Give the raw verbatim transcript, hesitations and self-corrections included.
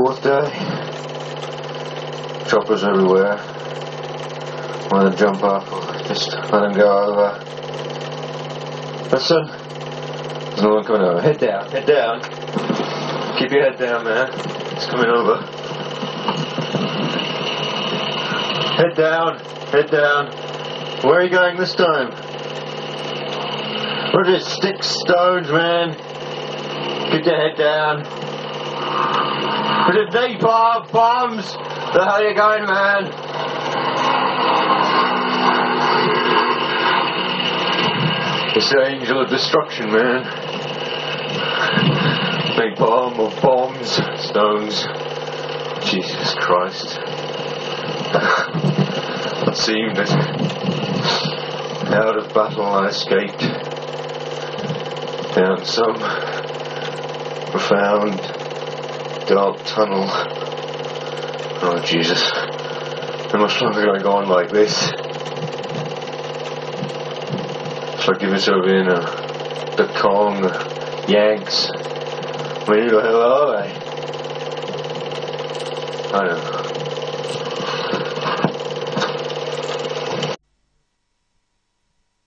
fourth day. Choppers everywhere. Wanna jump up or just let him go over. Listen. There's no one coming over. Head down, head down. Keep your head down, man. It's coming over. Head down, head down. Where are you going this time? We're just sticks, stones, man. Get your head down. We're just napalm bombs. The hell are you going, man? It's the angel of destruction, man. Napalm of bombs, stones. Jesus Christ. It seemed that out of battle I escaped. Down some profound dark tunnel. Oh Jesus, how much longer do I go on like this? Should I give it over in uh, the Kong, the Yanks? Where the hell are they? I don't know.